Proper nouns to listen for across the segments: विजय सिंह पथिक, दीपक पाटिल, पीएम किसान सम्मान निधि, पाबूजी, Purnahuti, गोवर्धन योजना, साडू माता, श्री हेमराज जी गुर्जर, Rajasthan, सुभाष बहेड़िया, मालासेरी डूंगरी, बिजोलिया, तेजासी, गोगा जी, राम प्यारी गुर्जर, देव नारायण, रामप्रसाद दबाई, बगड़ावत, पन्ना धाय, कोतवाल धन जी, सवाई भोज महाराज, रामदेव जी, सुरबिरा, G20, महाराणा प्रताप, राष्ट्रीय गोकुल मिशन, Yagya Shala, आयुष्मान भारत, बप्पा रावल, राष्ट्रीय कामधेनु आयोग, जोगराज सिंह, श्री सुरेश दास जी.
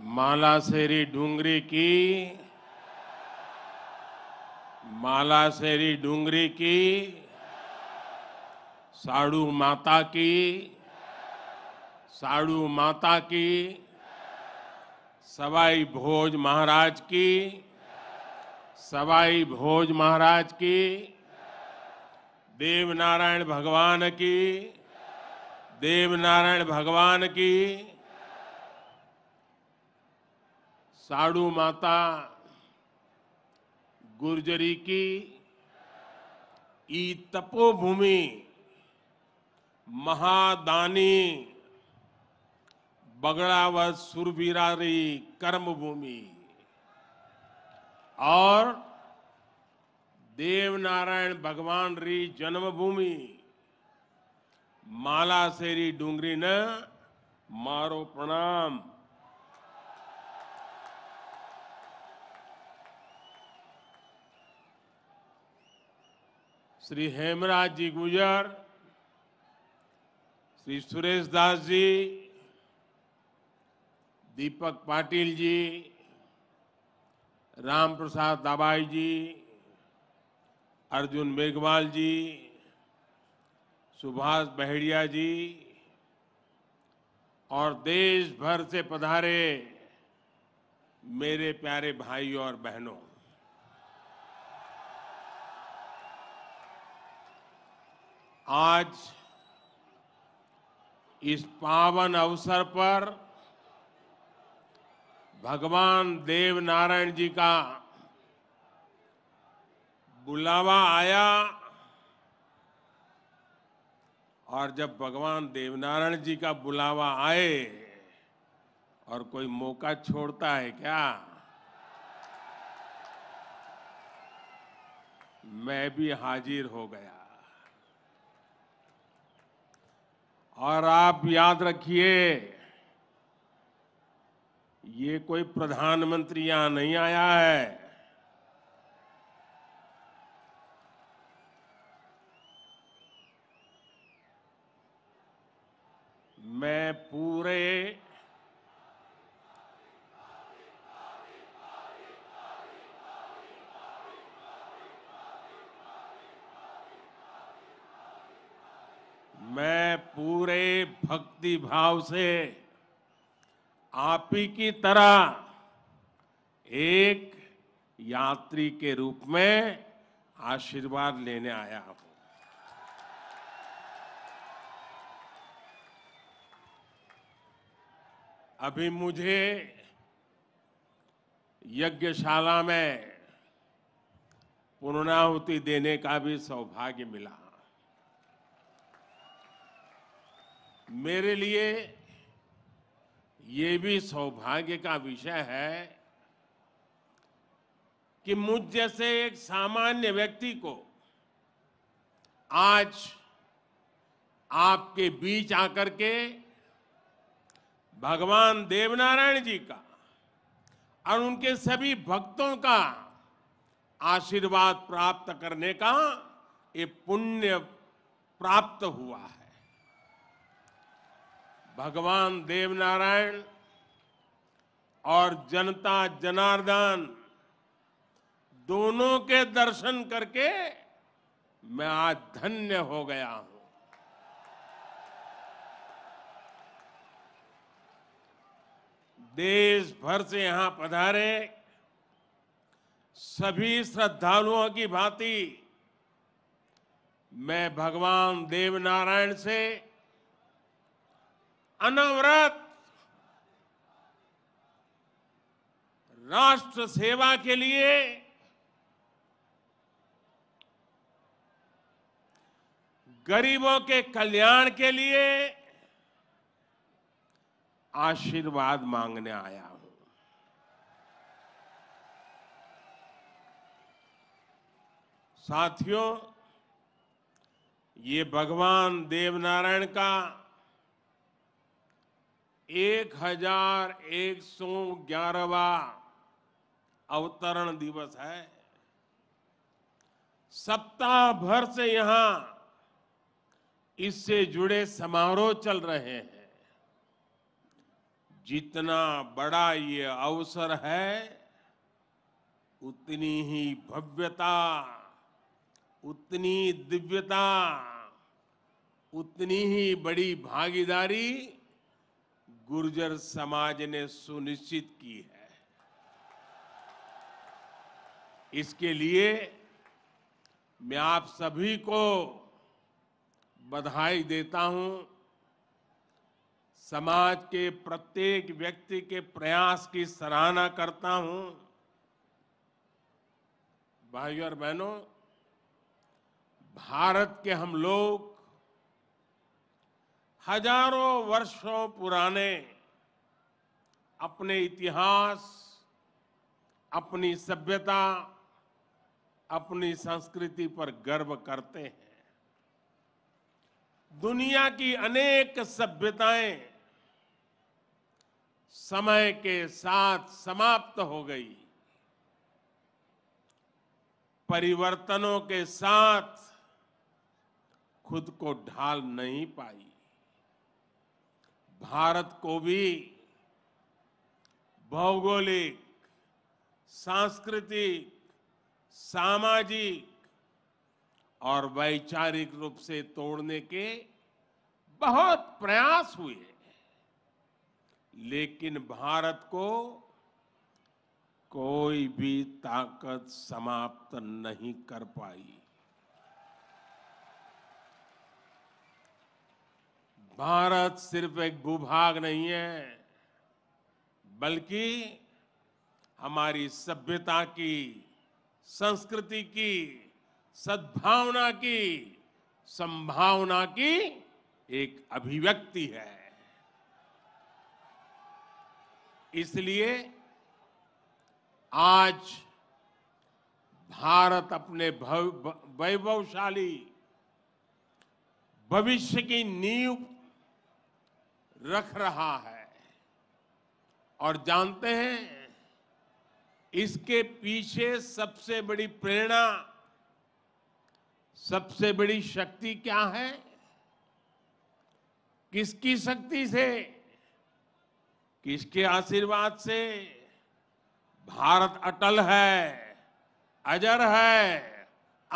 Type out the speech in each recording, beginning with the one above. मालासेरी डूंगरी की साडू माता की सवाई भोज महाराज की देव नारायण भगवान की साडू माता गुर्जरी की ई तपोभूमि महादानी बगड़ावत सुरबिरा री कर्मभूमि और देव नारायण भगवान री जन्मभूमि मालासेरी डूंगरी ने मारो प्रणाम। श्री हेमराज जी गुर्जर, श्री सुरेश दास जी, दीपक पाटिल जी, रामप्रसाद दबाई जी, अर्जुन मेघवाल जी, सुभाष बहेड़िया जी और देश भर से पधारे मेरे प्यारे भाइयों और बहनों, आज इस पावन अवसर पर भगवान देव नारायण जी का बुलावा आया और जब भगवान देव नारायण जी का बुलावा आए और कोई मौका छोड़ता है क्या? मैं भी हाजिर हो गया। और आप याद रखिए, ये कोई प्रधानमंत्री यहां नहीं आया है, मैं पूरे भक्ति भाव से आप ही की तरह एक यात्री के रूप में आशीर्वाद लेने आया हूं। अभी मुझे यज्ञशाला में पूर्णाहुति देने का भी सौभाग्य मिला। मेरे लिए ये भी सौभाग्य का विषय है कि मुझ जैसे एक सामान्य व्यक्ति को आज आपके बीच आकर के भगवान देवनारायण जी का और उनके सभी भक्तों का आशीर्वाद प्राप्त करने का ये पुण्य प्राप्त हुआ है। भगवान देवनारायण और जनता जनार्दन दोनों के दर्शन करके मैं आज धन्य हो गया हूं। देश भर से यहां पधारे सभी श्रद्धालुओं की भांति मैं भगवान देवनारायण से अनवरत राष्ट्र सेवा के लिए, गरीबों के कल्याण के लिए आशीर्वाद मांगने आया हूं। साथियों, ये भगवान देवनारायण का 1111वां अवतरण दिवस है। सप्ताह भर से यहां इससे जुड़े समारोह चल रहे हैं। जितना बड़ा ये अवसर है उतनी ही भव्यता, उतनी दिव्यता, उतनी ही बड़ी भागीदारी गुर्जर समाज ने सुनिश्चित की है। इसके लिए मैं आप सभी को बधाई देता हूं। समाज के प्रत्येक व्यक्ति के प्रयास की सराहना करता हूं। भाइयों और बहनों, भारत के हम लोग हजारों वर्षों पुराने अपने इतिहास, अपनी सभ्यता, अपनी संस्कृति पर गर्व करते हैं। दुनिया की अनेक सभ्यताएं समय के साथ समाप्त हो गई। परिवर्तनों के साथ खुद को ढाल नहीं पाई। भारत को भी भौगोलिक, सांस्कृतिक, सामाजिक और वैचारिक रूप से तोड़ने के बहुत प्रयास हुए, लेकिन भारत को कोई भी ताकत समाप्त नहीं कर पाई। भारत सिर्फ एक भूभाग नहीं है, बल्कि हमारी सभ्यता की, संस्कृति की, सद्भावना की, संभावना की एक अभिव्यक्ति है। इसलिए आज भारत अपने वैभवशाली भविष्य की नींव रख रहा है। और जानते हैं, इसके पीछे सबसे बड़ी प्रेरणा, सबसे बड़ी शक्ति क्या है? किसकी शक्ति से, किसके आशीर्वाद से भारत अटल है, अजर है,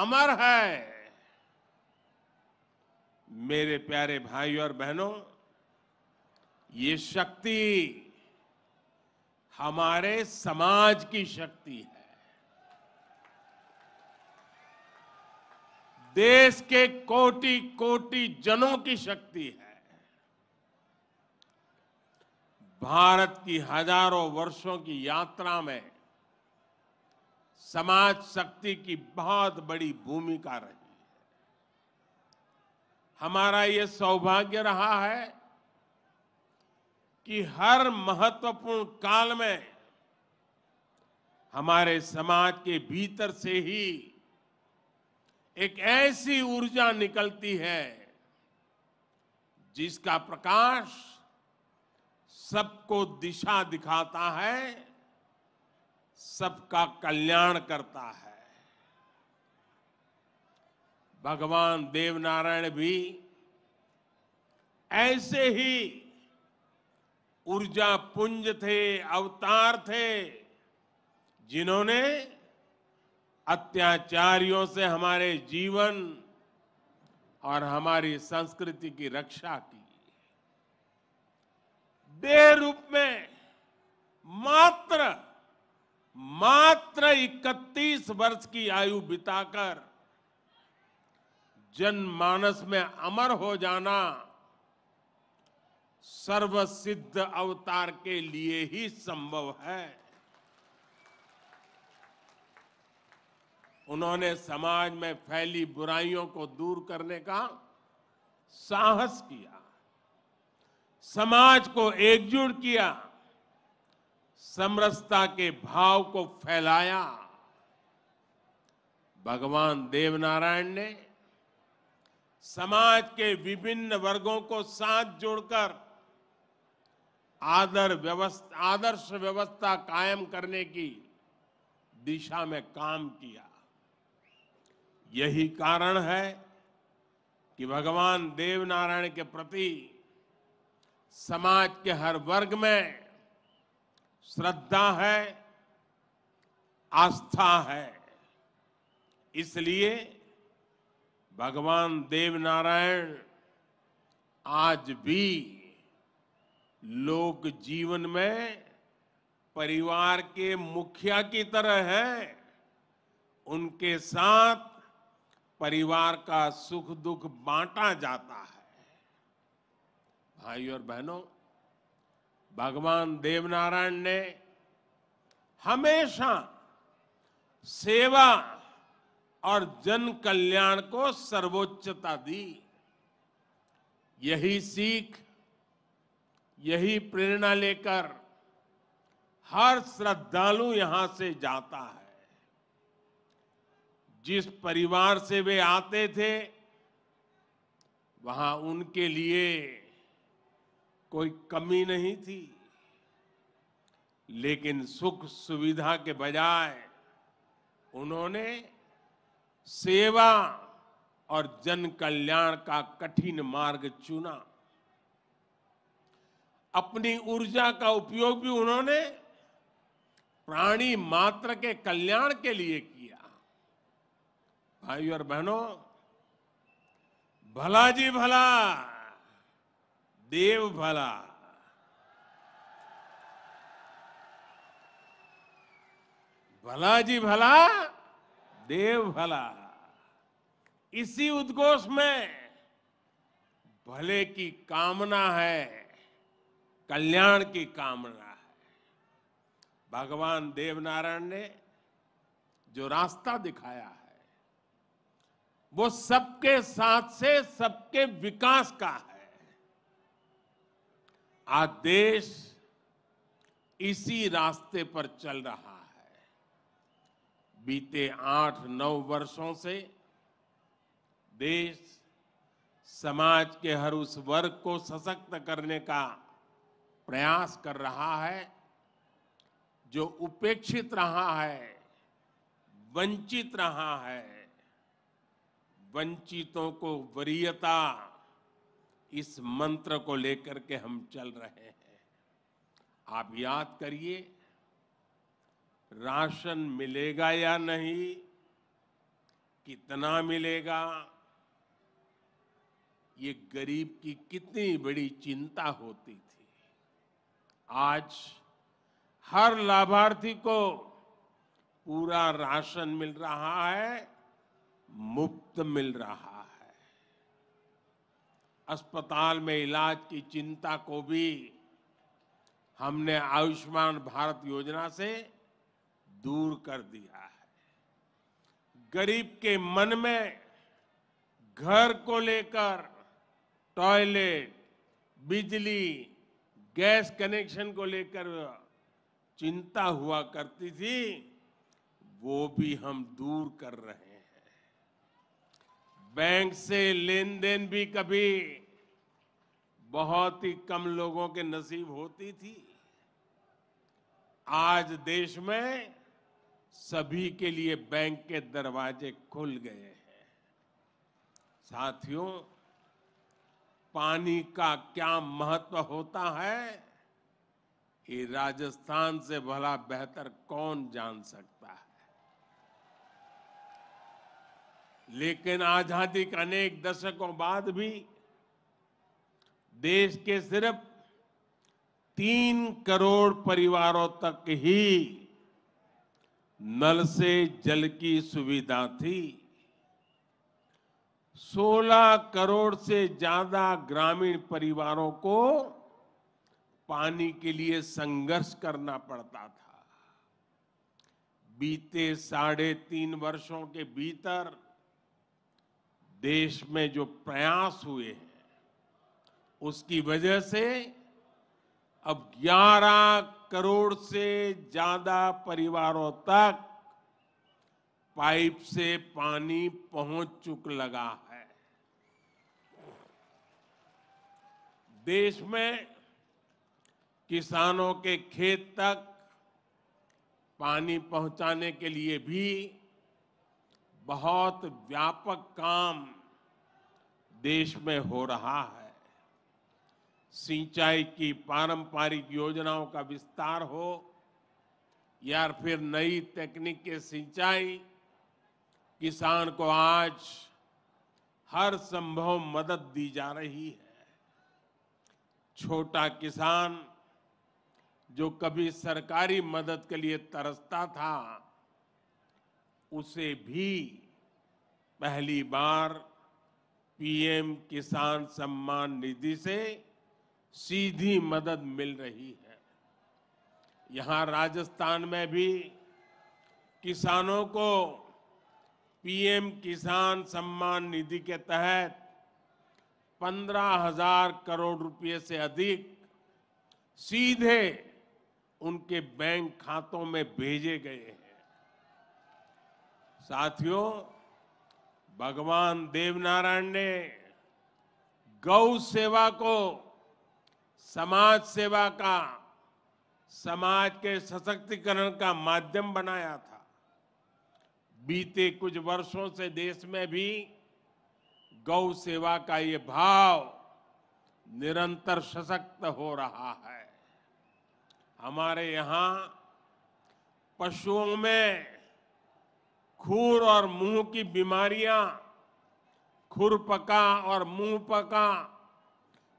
अमर है? मेरे प्यारे भाइयों और बहनों, ये शक्ति हमारे समाज की शक्ति है। देश के कोटि कोटि जनों की शक्ति है। भारत की हजारों वर्षों की यात्रा में समाज शक्ति की बहुत बड़ी भूमिका रही है। हमारा ये सौभाग्य रहा है कि हर महत्वपूर्ण काल में हमारे समाज के भीतर से ही एक ऐसी ऊर्जा निकलती है जिसका प्रकाश सबको दिशा दिखाता है, सबका कल्याण करता है। भगवान देव नारायण भी ऐसे ही ऊर्जा पुंज थे, अवतार थे, जिन्होंने अत्याचारियों से हमारे जीवन और हमारी संस्कृति की रक्षा की। देहरूप में मात्र 31 वर्ष की आयु बिताकर जनमानस में अमर हो जाना सर्वसिद्ध अवतार के लिए ही संभव है। उन्होंने समाज में फैली बुराइयों को दूर करने का साहस किया, समाज को एकजुट किया, समरसता के भाव को फैलाया। भगवान देवनारायण ने समाज के विभिन्न वर्गों को साथ जोड़कर आदर्श व्यवस्था कायम करने की दिशा में काम किया। यही कारण है कि भगवान देवनारायण के प्रति समाज के हर वर्ग में श्रद्धा है, आस्था है। इसलिए भगवान देव नारायण आज भी लोक जीवन में परिवार के मुखिया की तरह है। उनके साथ परिवार का सुख दुख बांटा जाता है। भाई और बहनों, भगवान देवनारायण ने हमेशा सेवा और जन कल्याण को सर्वोच्चता दी। यही सीख, यही प्रेरणा लेकर हर श्रद्धालु यहां से जाता है। जिस परिवार से वे आते थे वहां उनके लिए कोई कमी नहीं थी, लेकिन सुख सुविधा के बजाय उन्होंने सेवा और जन कल्याण का कठिन मार्ग चुना। अपनी ऊर्जा का उपयोग भी उन्होंने प्राणी मात्र के कल्याण के लिए किया। भाई और बहनों, भला जी भला, देव भला। भला जी भला, देव भला। इसी उद्घोष में भले की कामना है, कल्याण की कामना है। भगवान देवनारायण ने जो रास्ता दिखाया है वो सबके साथ से सबके विकास का है। आज देश इसी रास्ते पर चल रहा है। बीते 8-9 वर्षों से देश समाज के हर उस वर्ग को सशक्त करने का प्रयास कर रहा है जो उपेक्षित रहा है, वंचित रहा है। वंचितों को वरीयता, इस मंत्र को लेकर के हम चल रहे हैं। आप याद करिए, राशन मिलेगा या नहीं, कितना मिलेगा, ये गरीब की कितनी बड़ी चिंता होती थी। आज हर लाभार्थी को पूरा राशन मिल रहा है, मुफ्त मिल रहा है। अस्पताल में इलाज की चिंता को भी हमने आयुष्मान भारत योजना से दूर कर दिया है। गरीब के मन में घर को लेकर टॉयलेट, बिजली, गैस कनेक्शन को लेकर चिंता हुआ करती थी, वो भी हम दूर कर रहे हैं। बैंक से लेन देन भी कभी बहुत ही कम लोगों के नसीब होती थी, आज देश में सभी के लिए बैंक के दरवाजे खुल गए हैं। साथियों, पानी का क्या महत्व होता है ये राजस्थान से भला बेहतर कौन जान सकता है। लेकिन आजादी के अनेक दशकों बाद भी देश के सिर्फ 3 करोड़ परिवारों तक ही नल से जल की सुविधा थी। 16 करोड़ से ज्यादा ग्रामीण परिवारों को पानी के लिए संघर्ष करना पड़ता था। बीते 3.5 वर्षों के भीतर देश में जो प्रयास हुए हैं उसकी वजह से अब 11 करोड़ से ज्यादा परिवारों तक पाइप से पानी पहुंच चुक लगा है। देश में किसानों के खेत तक पानी पहुंचाने के लिए भी बहुत व्यापक काम देश में हो रहा है। सिंचाई की पारंपरिक योजनाओं का विस्तार हो या फिर नई तकनीक के सिंचाई, किसान को आज हर संभव मदद दी जा रही है। छोटा किसान जो कभी सरकारी मदद के लिए तरसता था, उसे भी पहली बार पीएम किसान सम्मान निधि से सीधी मदद मिल रही है। यहाँ राजस्थान में भी किसानों को पीएम किसान सम्मान निधि के तहत 15,000 करोड़ रुपए से अधिक सीधे उनके बैंक खातों में भेजे गए हैं। साथियों, भगवान देव नारायण ने गौ सेवा को समाज सेवा का, समाज के सशक्तिकरण का माध्यम बनाया था। बीते कुछ वर्षों से देश में भी गौ सेवा का ये भाव निरंतर सशक्त हो रहा है। हमारे यहाँ पशुओं में खुर और मुंह की बीमारियां, खुरपका और मुंहपका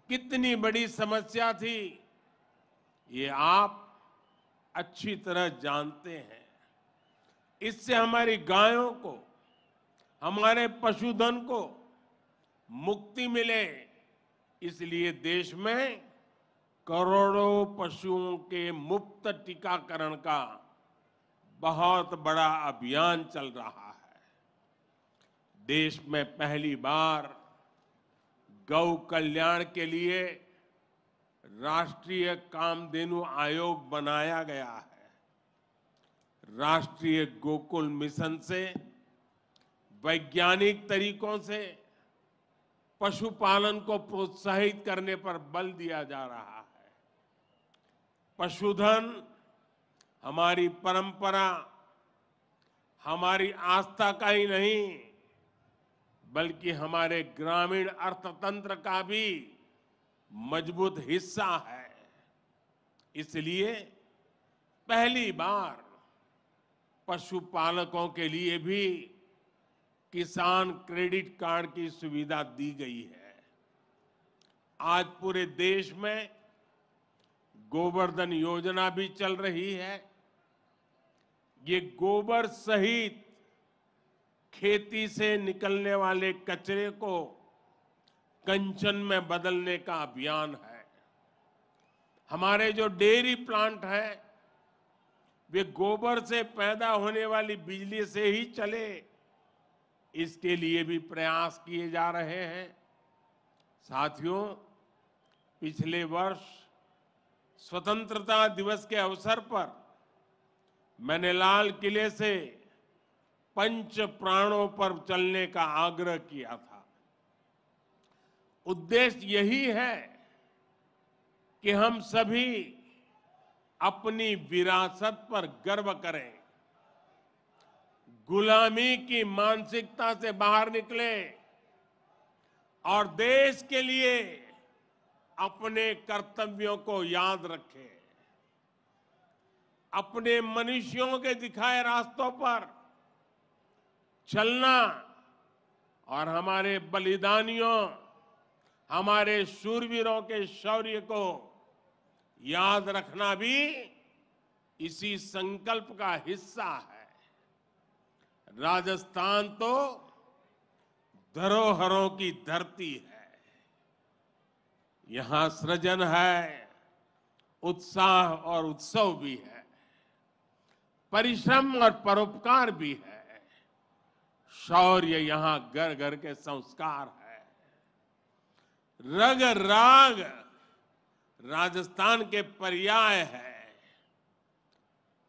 कितनी बड़ी समस्या थी, ये आप अच्छी तरह जानते हैं। इससे हमारी गायों को, हमारे पशुधन को मुक्ति मिले, इसलिए देश में करोड़ों पशुओं के मुफ्त टीकाकरण का बहुत बड़ा अभियान चल रहा है। देश में पहली बार गौ कल्याण के लिए राष्ट्रीय कामधेनु आयोग बनाया गया है। राष्ट्रीय गोकुल मिशन से, वैज्ञानिक तरीकों से पशुपालन को प्रोत्साहित करने पर बल दिया जा रहा है। पशुधन हमारी परंपरा, हमारी आस्था का ही नहीं बल्कि हमारे ग्रामीण अर्थतंत्र का भी मजबूत हिस्सा है। इसलिए पहली बार पशुपालकों के लिए भी किसान क्रेडिट कार्ड की सुविधा दी गई है। आज पूरे देश में गोवर्धन योजना भी चल रही है। ये गोबर सहित खेती से निकलने वाले कचरे को कंचन में बदलने का अभियान है। हमारे जो डेयरी प्लांट है, वे गोबर से पैदा होने वाली बिजली से ही चले, इसके लिए भी प्रयास किए जा रहे हैं। साथियों, पिछले वर्ष स्वतंत्रता दिवस के अवसर पर मैंने लाल किले से पंच प्राणों पर चलने का आग्रह किया था। उद्देश्य यही है कि हम सभी अपनी विरासत पर गर्व करें, गुलामी की मानसिकता से बाहर निकले और देश के लिए अपने कर्तव्यों को याद रखें। अपने मनुष्यों के दिखाए रास्तों पर चलना और हमारे बलिदानियों, हमारे शूरवीरों के शौर्य को याद रखना भी इसी संकल्प का हिस्सा है। राजस्थान तो धरोहरों की धरती है। यहाँ सृजन है, उत्साह और उत्सव भी है, परिश्रम और परोपकार भी है, शौर्य यहाँ घर घर के संस्कार है। रग राग राजस्थान के पर्याय है,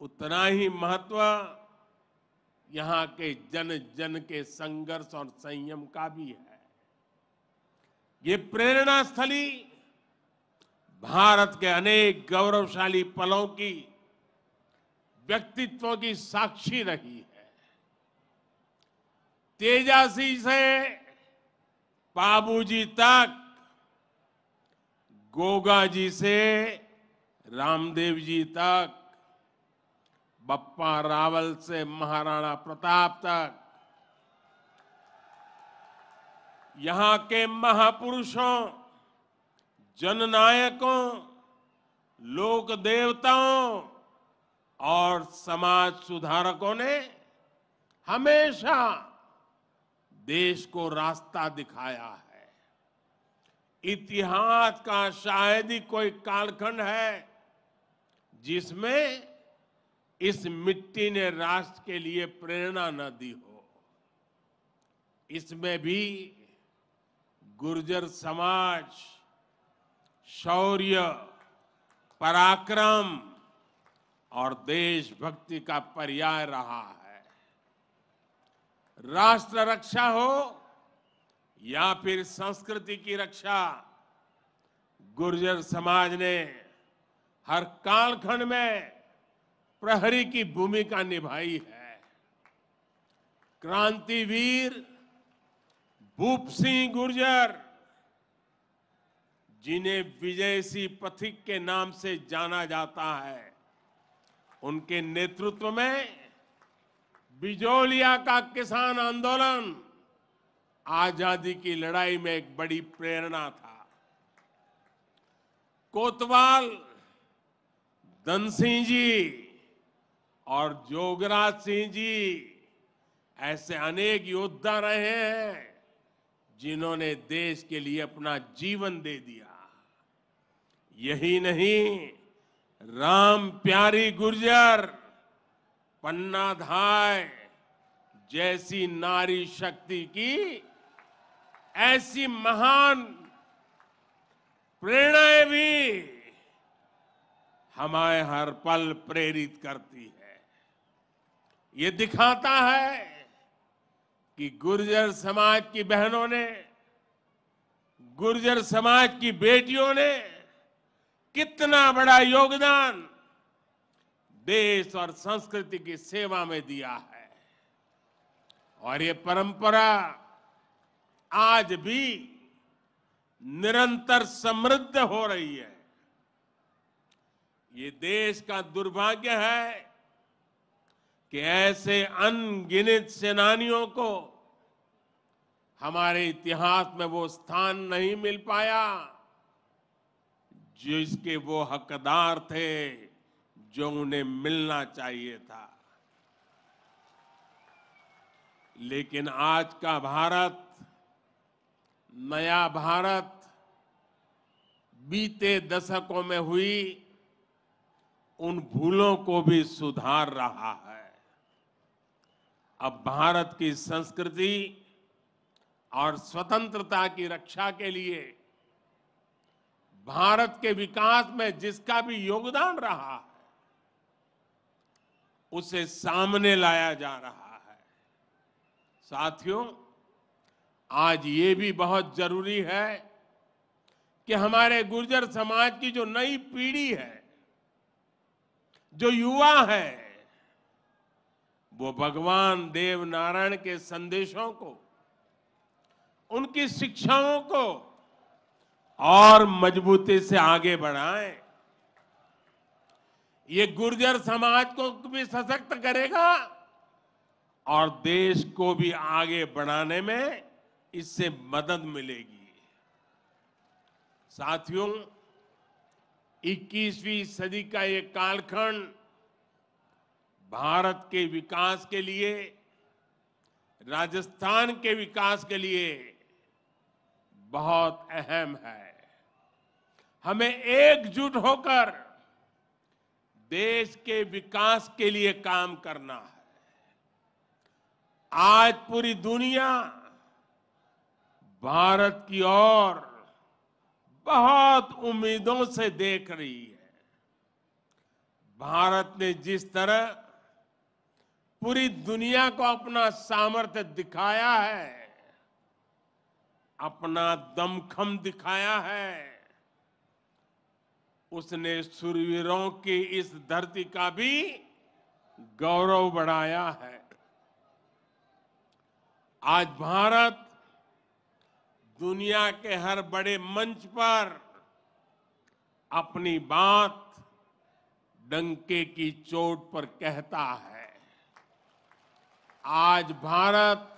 उतना ही महत्व यहाँ के जन जन के संघर्ष और संयम का भी है। ये प्रेरणा स्थली भारत के अनेक गौरवशाली पलों की, व्यक्तित्वों की साक्षी रही है। तेजासी से पाबूजी तक, गोगा जी से रामदेव जी तक, बप्पा रावल से महाराणा प्रताप तक, यहां के महापुरुषों, जननायकों, लोक देवताओं और समाज सुधारकों ने हमेशा देश को रास्ता दिखाया है। इतिहास का शायद ही कोई कालखंड है जिसमें इस मिट्टी ने राष्ट्र के लिए प्रेरणा न दी हो। इसमें भी गुर्जर समाज शौर्य, पराक्रम और देशभक्ति का पर्याय रहा है। राष्ट्र रक्षा हो या फिर संस्कृति की रक्षा, गुर्जर समाज ने हर कालखंड में प्रहरी की भूमिका निभाई है। क्रांतिवीर भूप सिंह गुर्जर, जिन्हें विजय सिंह पथिक के नाम से जाना जाता है, उनके नेतृत्व में बिजोलिया का किसान आंदोलन आजादी की लड़ाई में एक बड़ी प्रेरणा था। कोतवाल धन जी और जोगराज सिंह जी ऐसे अनेक योद्धा रहे हैं जिन्होंने देश के लिए अपना जीवन दे दिया। यही नहीं, राम प्यारी गुर्जर, पन्ना धाय जैसी नारी शक्ति की ऐसी महान प्रेरणाएं भी हमारे हर पल प्रेरित करती है। ये दिखाता है कि गुर्जर समाज की बहनों ने, गुर्जर समाज की बेटियों ने कितना बड़ा योगदान देश और संस्कृति की सेवा में दिया है। और ये परंपरा आज भी निरंतर समृद्ध हो रही है। ये देश का दुर्भाग्य है कि ऐसे अनगिनत सेनानियों को हमारे इतिहास में वो स्थान नहीं मिल पाया जिसके वो हकदार थे, जो उन्हें मिलना चाहिए था। लेकिन आज का भारत, नया भारत, बीते दशकों में हुई उन भूलों को भी सुधार रहा है। अब भारत की संस्कृति और स्वतंत्रता की रक्षा के लिए, भारत के विकास में जिसका भी योगदान रहा है उसे सामने लाया जा रहा है। साथियों, आज ये भी बहुत जरूरी है कि हमारे गुर्जर समाज की जो नई पीढ़ी है, जो युवा है, वो भगवान देव नारायण के संदेशों को, उनकी शिक्षाओं को और मजबूती से आगे बढ़ाएं। ये गुर्जर समाज को भी सशक्त करेगा और देश को भी आगे बढ़ाने में इससे मदद मिलेगी। साथियों, 21वीं सदी का ये कालखंड भारत के विकास के लिए, राजस्थान के विकास के लिए बहुत अहम है। हमें एकजुट होकर देश के विकास के लिए काम करना है। आज पूरी दुनिया भारत की ओर बहुत उम्मीदों से देख रही है। भारत ने जिस तरह पूरी दुनिया को अपना सामर्थ्य दिखाया है, अपना दमखम दिखाया है, उसने सूरवीरों की इस धरती का भी गौरव बढ़ाया है। आज भारत दुनिया के हर बड़े मंच पर अपनी बात डंके की चोट पर कहता है। आज भारत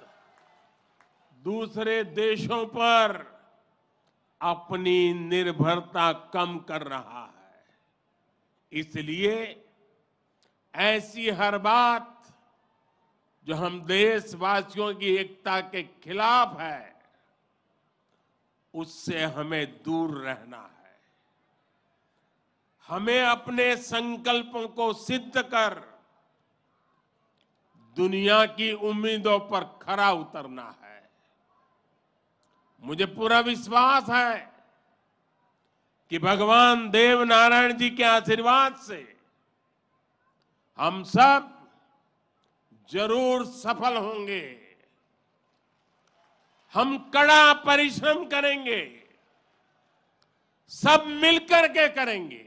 दूसरे देशों पर अपनी निर्भरता कम कर रहा है, इसलिए ऐसी हर बात जो हम देशवासियों की एकता के खिलाफ है उससे हमें दूर रहना है। हमें अपने संकल्पों को सिद्ध कर दुनिया की उम्मीदों पर खरा उतरना है। मुझे पूरा विश्वास है कि भगवान देव नारायण जी के आशीर्वाद से हम सब जरूर सफल होंगे। हम कड़ा परिश्रम करेंगे, सब मिलकर के करेंगे।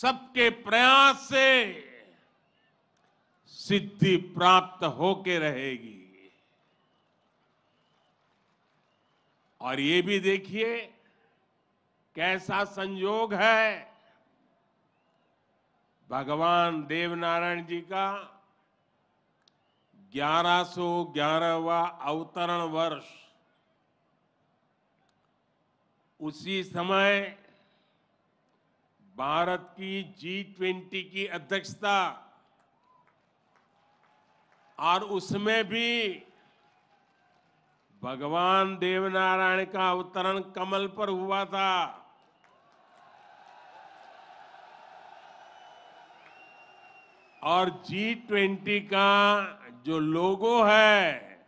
सबके प्रयास से सिद्धि प्राप्त होके रहेगी। और ये भी देखिए कैसा संयोग है, भगवान देवनारायण जी का 1111वां अवतरण वर्ष उसी समय भारत की G20 की अध्यक्षता और उसमें भी भगवान देवनारायण का अवतरण कमल पर हुआ था। और G20 का जो लोगो है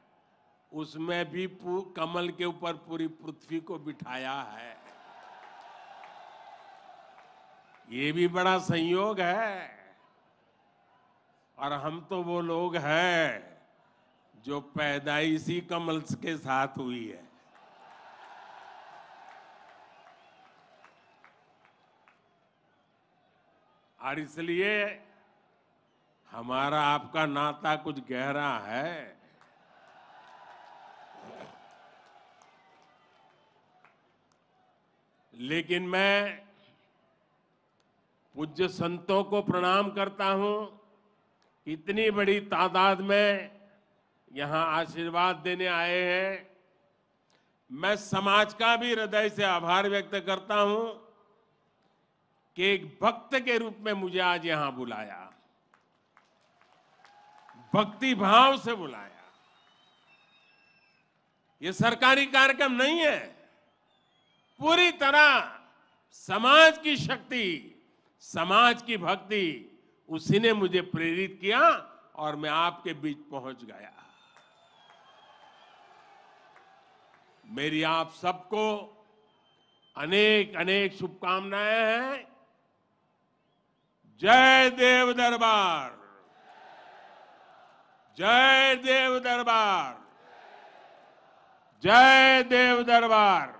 उसमें भी कमल के ऊपर पूरी पृथ्वी को बिठाया है। ये भी बड़ा संयोग है। और हम तो वो लोग हैं जो पैदाइशी कमल के साथ हुई है। और इसलिए हमारा आपका नाता कुछ गहरा है। लेकिन मैं पूज्य संतों को प्रणाम करता हूं, इतनी बड़ी तादाद में यहां आशीर्वाद देने आए हैं। मैं समाज का भी हृदय से आभार व्यक्त करता हूं कि एक भक्त के रूप में मुझे आज यहां बुलाया, भक्ति भाव से बुलाया। ये सरकारी कार्यक्रम नहीं है, पूरी तरह समाज की शक्ति, समाज की भक्ति, उसी ने मुझे प्रेरित किया और मैं आपके बीच पहुंच गया। मेरी आप सबको अनेक अनेक शुभकामनाएं हैं। जय देव दरबार, जय देव दरबार, जय देव दरबार।